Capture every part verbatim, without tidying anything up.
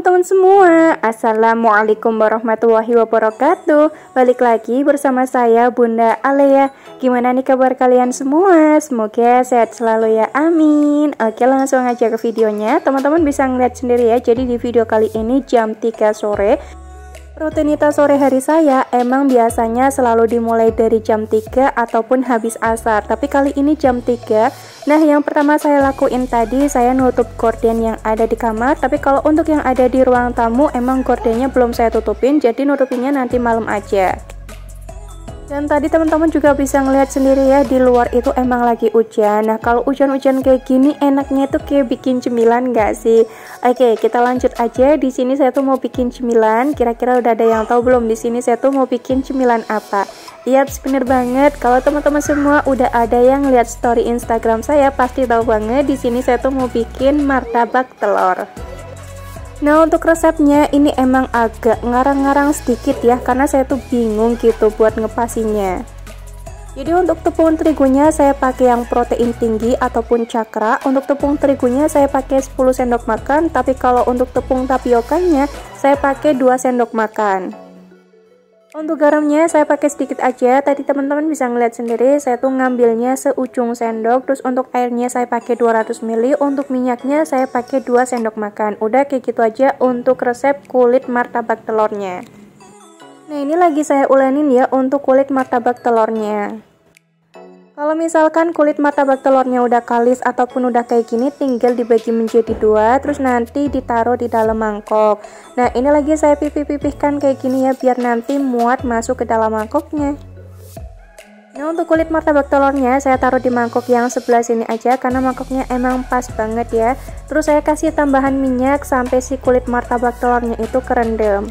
teman-teman semua, Assalamualaikum warahmatullahi wabarakatuh. Balik lagi bersama saya Bunda Alea. Gimana nih kabar kalian semua? Semoga sehat selalu ya, amin. Oke, langsung aja ke videonya. Teman-teman bisa ngeliat sendiri ya. Jadi di video kali ini jam tiga sore. Rutinitas sore hari saya emang biasanya selalu dimulai dari jam tiga ataupun habis asar. Tapi kali ini jam tiga. Nah, yang pertama saya lakuin tadi saya nutup gorden yang ada di kamar. Tapi kalau untuk yang ada di ruang tamu emang gordennya belum saya tutupin. Jadi nutupinnya nanti malam aja. Dan tadi teman-teman juga bisa ngelihat sendiri ya, di luar itu emang lagi hujan. Nah, kalau hujan-hujan kayak gini enaknya itu kayak bikin cemilan nggak sih? Oke, kita lanjut aja. Di sini saya tuh mau bikin cemilan. Kira-kira udah ada yang tahu belum di sini saya tuh mau bikin cemilan apa? Yap, bener banget. Kalau teman-teman semua udah ada yang lihat story Instagram saya pasti tahu banget. Di sini saya tuh mau bikin martabak telur. Nah, untuk resepnya ini emang agak ngarang-ngarang sedikit ya, karena saya tuh bingung gitu buat ngepasinya. Jadi untuk tepung terigunya saya pakai yang protein tinggi ataupun cakra. Untuk tepung terigunya saya pakai sepuluh sendok makan, tapi kalau untuk tepung tapiokanya saya pakai dua sendok makan. Untuk garamnya saya pakai sedikit aja. Tadi teman-teman bisa ngeliat sendiri saya tuh ngambilnya seujung sendok. Terus untuk airnya saya pakai dua ratus mililiter. Untuk minyaknya saya pakai dua sendok makan. Udah kayak gitu aja untuk resep kulit martabak telurnya. Nah, ini lagi saya ulenin ya untuk kulit martabak telurnya. Kalau misalkan kulit martabak telurnya udah kalis ataupun udah kayak gini, tinggal dibagi menjadi dua, terus nanti ditaruh di dalam mangkok. Nah, ini lagi saya pipih-pipihkan kayak gini ya, biar nanti muat masuk ke dalam mangkoknya. Nah, untuk kulit martabak telurnya saya taruh di mangkok yang sebelah sini aja, karena mangkoknya emang pas banget ya. Terus saya kasih tambahan minyak sampai si kulit martabak telurnya itu kerendam.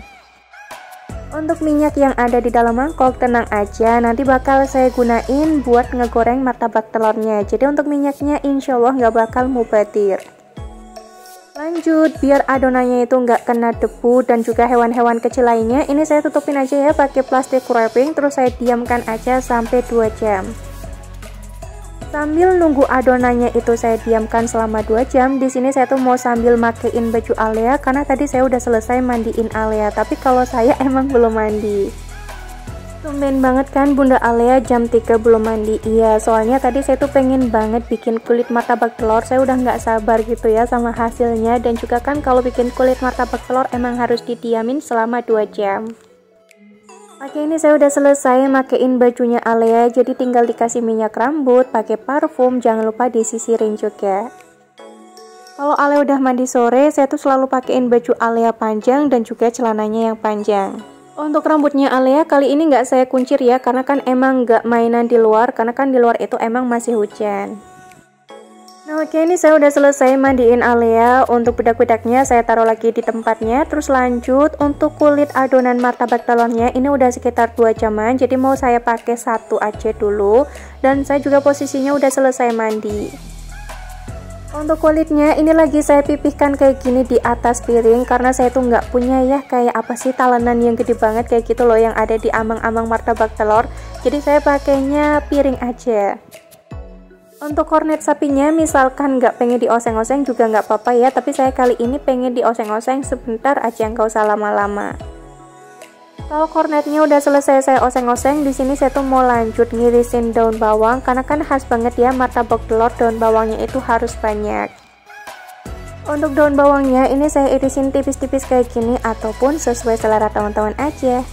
Untuk minyak yang ada di dalam mangkok tenang aja, nanti bakal saya gunain buat ngegoreng martabak telurnya. Jadi untuk minyaknya insya Allah nggak bakal mubadir. Lanjut, biar adonannya itu nggak kena debu dan juga hewan-hewan kecil lainnya, ini saya tutupin aja ya pakai plastik wrapping. Terus saya diamkan aja sampai dua jam. Sambil nunggu adonannya itu saya diamkan selama dua jam. Di sini saya tuh mau sambil makein baju Alea, karena tadi saya udah selesai mandiin Alea, tapi kalau saya emang belum mandi. Tumben banget kan Bunda Alea jam tiga belum mandi. Iya, soalnya tadi saya tuh pengen banget bikin kulit martabak telur. Saya udah nggak sabar gitu ya sama hasilnya. Dan juga kan kalau bikin kulit martabak telur emang harus didiamin selama dua jam. Oke, ini saya udah selesai makein bajunya Alea, jadi tinggal dikasih minyak rambut, pakai parfum, jangan lupa disisirin juga. Kalau Alea udah mandi sore, saya tuh selalu pakein baju Alea panjang dan juga celananya yang panjang. Untuk rambutnya Alea kali ini nggak saya kuncir ya, karena kan emang nggak mainan di luar, karena kan di luar itu emang masih hujan. Nah, oke, ini saya udah selesai mandiin Alea. Untuk bedak-bedaknya saya taruh lagi di tempatnya. Terus lanjut untuk kulit adonan martabak telurnya, ini udah sekitar dua jaman. Jadi mau saya pakai satu aja dulu. Dan saya juga posisinya udah selesai mandi. Untuk kulitnya ini lagi saya pipihkan kayak gini di atas piring, karena saya tuh nggak punya ya kayak apa sih talenan yang gede banget kayak gitu loh yang ada di amang-amang martabak telur. Jadi saya pakainya piring aja. Untuk kornet sapinya misalkan nggak pengen dioseng-oseng juga nggak apa-apa ya, tapi saya kali ini pengen dioseng-oseng sebentar aja, nggak usah lama-lama. Kalau kornetnya udah selesai saya oseng-oseng, di sini saya tuh mau lanjut ngirisin daun bawang, karena kan khas banget ya martabak telur daun bawangnya itu harus banyak. Untuk daun bawangnya ini saya irisin tipis-tipis kayak gini ataupun sesuai selera teman-teman aja.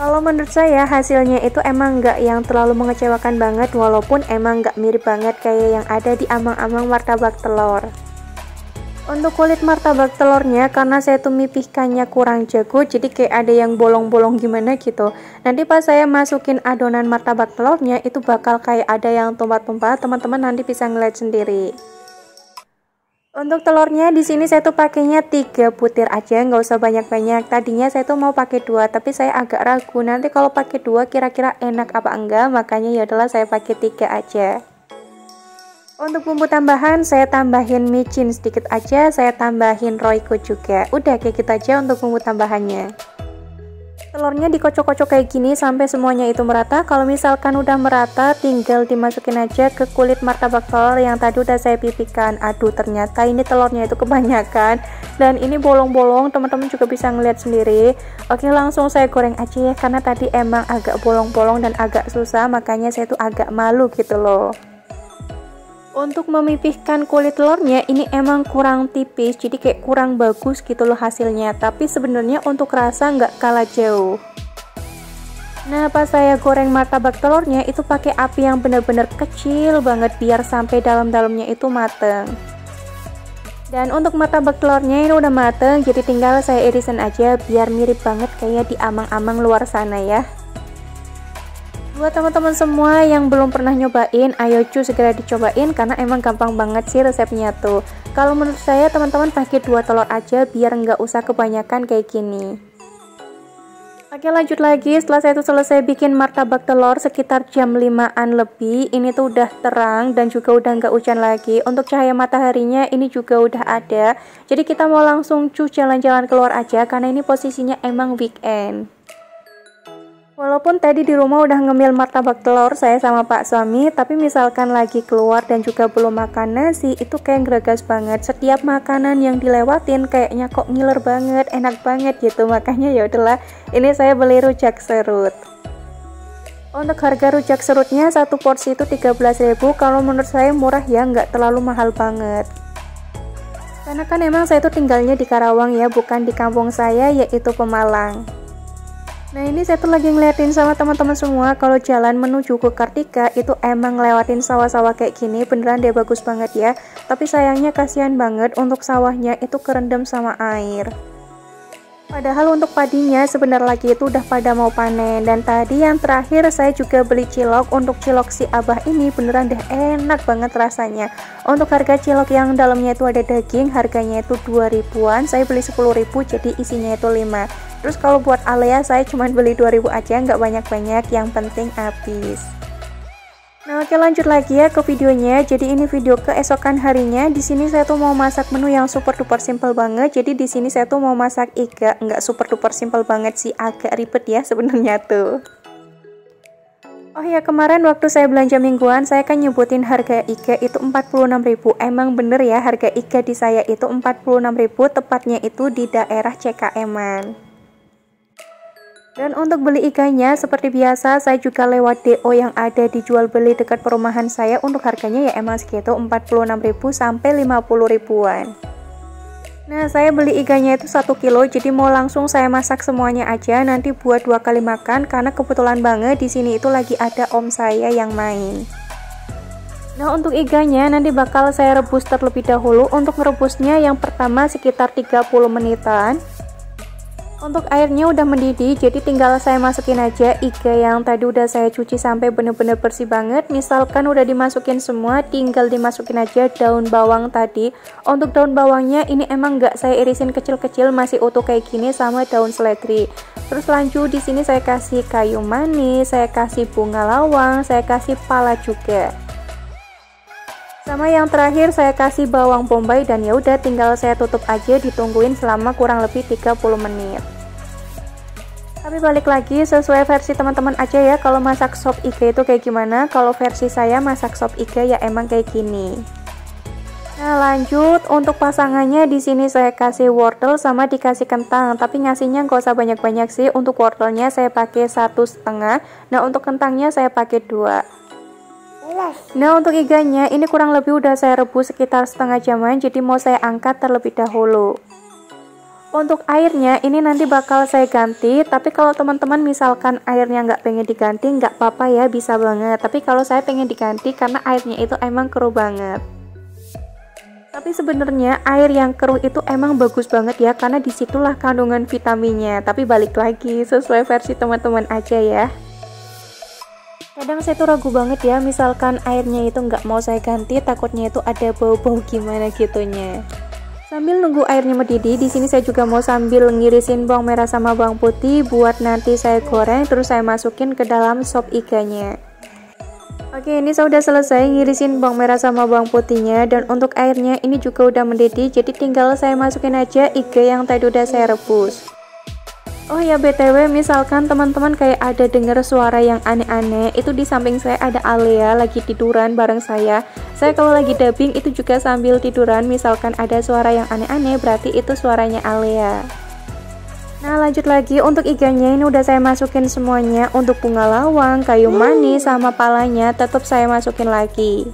Kalau menurut saya hasilnya itu emang nggak yang terlalu mengecewakan banget, walaupun emang nggak mirip banget kayak yang ada di amang-amang martabak telur. Untuk kulit martabak telurnya karena saya tuh mipihkannya kurang jago, jadi kayak ada yang bolong-bolong gimana gitu. Nanti pas saya masukin adonan martabak telurnya itu bakal kayak ada yang tumpah-tumpah, teman-teman nanti bisa ngeliat sendiri. Untuk telurnya di sini saya tuh pakainya tiga butir aja, nggak usah banyak-banyak. Tadinya saya tuh mau pakai dua, tapi saya agak ragu nanti kalau pakai dua kira-kira enak apa enggak, makanya ya udahlah saya pakai tiga aja. Untuk bumbu tambahan saya tambahin micin sedikit aja, saya tambahin royco juga. Udah kayak gitu aja untuk bumbu tambahannya. Telurnya dikocok-kocok kayak gini sampai semuanya itu merata. Kalau misalkan udah merata, tinggal dimasukin aja ke kulit martabak telur yang tadi udah saya pipihkan. Aduh, ternyata ini telurnya itu kebanyakan dan ini bolong-bolong, teman-teman juga bisa ngeliat sendiri. Oke, langsung saya goreng aja ya, karena tadi emang agak bolong-bolong dan agak susah, makanya saya tuh agak malu gitu loh. Untuk memipihkan kulit telurnya ini emang kurang tipis, jadi kayak kurang bagus gitu loh hasilnya, tapi sebenarnya untuk rasa nggak kalah jauh. Nah, pas saya goreng martabak telurnya itu pakai api yang bener-bener kecil banget biar sampai dalam-dalamnya itu mateng. Dan untuk martabak telurnya ini udah mateng, jadi tinggal saya irisan aja biar mirip banget kayak di amang-amang luar sana ya. Buat teman-teman semua yang belum pernah nyobain, ayo cu segera dicobain karena emang gampang banget sih resepnya tuh. Kalau menurut saya teman-teman pakai dua telur aja biar nggak usah kebanyakan kayak gini. Oke, lanjut lagi. Setelah saya tuh selesai bikin martabak telur sekitar jam limaan lebih, ini tuh udah terang dan juga udah nggak hujan lagi. Untuk cahaya mataharinya ini juga udah ada, jadi kita mau langsung cu jalan-jalan keluar aja karena ini posisinya emang weekend. Walaupun tadi di rumah udah ngemil martabak telur saya sama pak suami, tapi misalkan lagi keluar dan juga belum makan nasi, itu kayak gregas banget. Setiap makanan yang dilewatin kayaknya kok ngiler banget, enak banget gitu. Makanya ya udahlah, ini saya beli rujak serut. Untuk harga rujak serutnya satu porsi itu tiga belas ribu rupiah, kalau menurut saya murah ya, nggak terlalu mahal banget. Karena kan emang saya tuh tinggalnya di Karawang ya, bukan di kampung saya yaitu Pemalang. Nah, ini saya tuh lagi ngeliatin sama teman-teman semua kalau jalan menuju ke Kartika itu emang ngelewatin sawah-sawah kayak gini, beneran dia bagus banget ya. Tapi sayangnya kasihan banget untuk sawahnya itu kerendam sama air. Padahal untuk padinya sebentar lagi itu udah pada mau panen. Dan tadi yang terakhir saya juga beli cilok. Untuk cilok si Abah ini beneran deh enak banget rasanya. Untuk harga cilok yang dalamnya itu ada daging, harganya itu dua ribuan, saya beli sepuluh ribu, jadi isinya itu lima. Terus kalau buat Alea saya cuma beli dua ribu aja, nggak banyak-banyak, yang penting habis. Nah, oke, lanjut lagi ya ke videonya. Jadi ini video keesokan harinya. Di sini saya tuh mau masak menu yang super duper simple banget. Jadi di sini saya tuh mau masak iga, nggak super duper simple banget sih, agak ribet ya sebenarnya tuh. Oh ya, kemarin waktu saya belanja mingguan saya kan nyebutin harga iga itu empat puluh enam ribu rupiah. Emang bener ya, harga iga di saya itu empat puluh enam ribu rupiah, tepatnya itu di daerah C K M-an. Dan untuk beli iganya seperti biasa saya juga lewat D O yang ada di jual beli dekat perumahan saya. Untuk harganya ya emang segitu, empat puluh enam ribu sampai lima puluh ribuan. Nah, saya beli iganya itu satu kilo, jadi mau langsung saya masak semuanya aja nanti buat dua kali makan karena kebetulan banget di sini itu lagi ada om saya yang main. Nah, untuk iganya nanti bakal saya rebus terlebih dahulu. Untuk merebusnya yang pertama sekitar tiga puluh menitan. Untuk airnya udah mendidih, jadi tinggal saya masukin aja iga yang tadi udah saya cuci sampai bener-bener bersih banget. Misalkan udah dimasukin semua, tinggal dimasukin aja daun bawang tadi. Untuk daun bawangnya ini emang nggak saya irisin kecil-kecil, masih utuh kayak gini, sama daun seledri. Terus lanjut di sini saya kasih kayu manis, saya kasih bunga lawang, saya kasih pala juga. Sama yang terakhir saya kasih bawang bombay, dan ya udah tinggal saya tutup aja, ditungguin selama kurang lebih tiga puluh menit. Tapi balik lagi sesuai versi teman-teman aja ya kalau masak sop iga itu kayak gimana. Kalau versi saya masak sop iga ya emang kayak gini. Nah, lanjut untuk pasangannya di sini saya kasih wortel sama dikasih kentang, tapi ngasihnya nggak usah banyak-banyak sih. Untuk wortelnya saya pakai satu setengah, nah untuk kentangnya saya pakai dua. Nah, untuk iganya ini kurang lebih udah saya rebus sekitar setengah jaman, jadi mau saya angkat terlebih dahulu. Untuk airnya ini nanti bakal saya ganti, tapi kalau teman-teman misalkan airnya nggak pengen diganti nggak apa-apa ya, bisa banget. Tapi kalau saya pengen diganti karena airnya itu emang keruh banget. Tapi sebenarnya air yang keruh itu emang bagus banget ya, karena disitulah kandungan vitaminnya. Tapi balik lagi sesuai versi teman-teman aja ya. Kadang saya tuh ragu banget ya, misalkan airnya itu nggak mau saya ganti, takutnya itu ada bau-bau gimana gitunya. Sambil nunggu airnya mendidih, di sini saya juga mau sambil ngirisin bawang merah sama bawang putih buat nanti saya goreng, terus saya masukin ke dalam sop iganya. Oke, ini saya udah selesai ngirisin bawang merah sama bawang putihnya, dan untuk airnya ini juga udah mendidih, jadi tinggal saya masukin aja iga yang tadi udah saya rebus. Oh ya, B T W misalkan teman-teman kayak ada dengar suara yang aneh-aneh, itu di samping saya ada Alea lagi tiduran bareng saya. Saya kalau lagi dubbing itu juga sambil tiduran, misalkan ada suara yang aneh-aneh berarti itu suaranya Alea. Nah, lanjut lagi untuk iganya ini udah saya masukin semuanya. Untuk bunga lawang, kayu manis sama palanya tetap saya masukin lagi.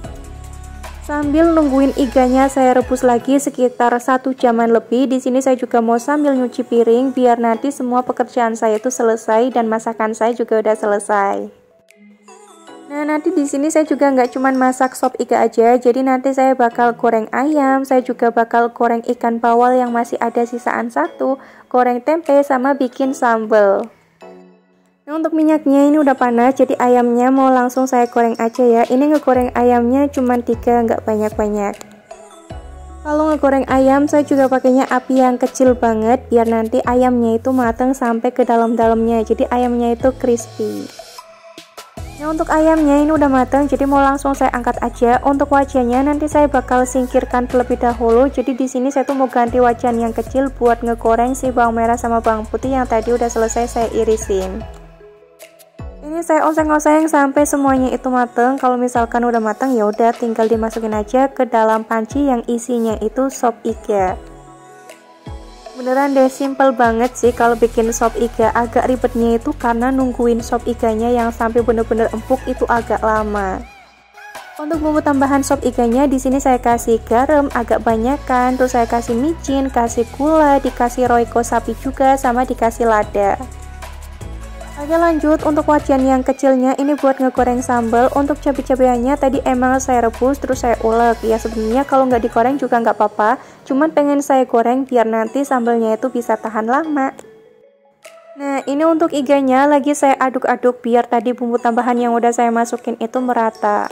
Sambil nungguin iganya saya rebus lagi sekitar satu jaman lebih. Di sini saya juga mau sambil nyuci piring biar nanti semua pekerjaan saya itu selesai dan masakan saya juga udah selesai. Nah, nanti di sini saya juga nggak cuman masak sop iga aja. Jadi nanti saya bakal goreng ayam, saya juga bakal goreng ikan bawal yang masih ada sisaan satu, goreng tempe sama bikin sambal. Nah, untuk minyaknya ini udah panas, jadi ayamnya mau langsung saya goreng aja ya. Ini ngegoreng ayamnya cuma tiga, nggak banyak-banyak. Kalau ngegoreng ayam saya juga pakainya api yang kecil banget biar nanti ayamnya itu mateng sampai ke dalam-dalamnya, jadi ayamnya itu crispy. Nah, untuk ayamnya ini udah mateng, jadi mau langsung saya angkat aja. Untuk wajannya nanti saya bakal singkirkan terlebih dahulu. Jadi di sini saya tuh mau ganti wajan yang kecil buat ngegoreng si bawang merah sama bawang putih yang tadi udah selesai saya irisin. Ini saya oseng-oseng sampai semuanya itu mateng. Kalau misalkan udah mateng ya udah tinggal dimasukin aja ke dalam panci yang isinya itu sop iga. Beneran deh simple banget sih kalau bikin sop iga. Agak ribetnya itu karena nungguin sop iganya yang sampai bener-bener empuk itu agak lama. Untuk bumbu tambahan sop iganya di sini saya kasih garam agak banyakan, terus saya kasih micin, kasih gula, dikasih royco sapi juga sama dikasih lada. Oke, lanjut untuk wajan yang kecilnya ini buat ngegoreng sambal. Untuk cabai-cabaiannya tadi emang saya rebus terus saya ulek ya. Sebenarnya kalau nggak digoreng juga nggak apa-apa, cuman pengen saya goreng biar nanti sambalnya itu bisa tahan lama. Nah, ini untuk iganya lagi saya aduk-aduk biar tadi bumbu tambahan yang udah saya masukin itu merata.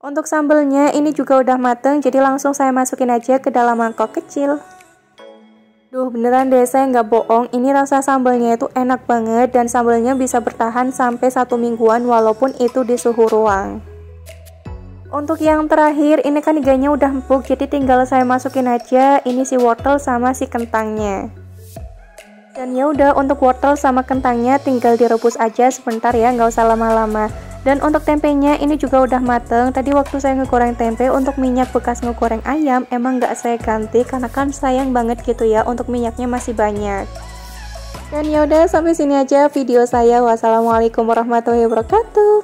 Untuk sambalnya ini juga udah mateng, jadi langsung saya masukin aja ke dalam mangkok kecil. Duh, beneran deh saya nggak bohong, ini rasa sambalnya itu enak banget dan sambalnya bisa bertahan sampai satu mingguan walaupun itu di suhu ruang. Untuk yang terakhir ini kan iganya udah empuk, jadi tinggal saya masukin aja ini si wortel sama si kentangnya. Dan ya udah, untuk wortel sama kentangnya tinggal direbus aja sebentar ya, nggak usah lama-lama. Dan untuk tempenya ini juga udah mateng. Tadi waktu saya ngegoreng tempe, untuk minyak bekas ngegoreng ayam emang nggak saya ganti karena kan sayang banget gitu ya, untuk minyaknya masih banyak. Dan yaudah, sampai sini aja video saya. Wassalamualaikum warahmatullahi wabarakatuh.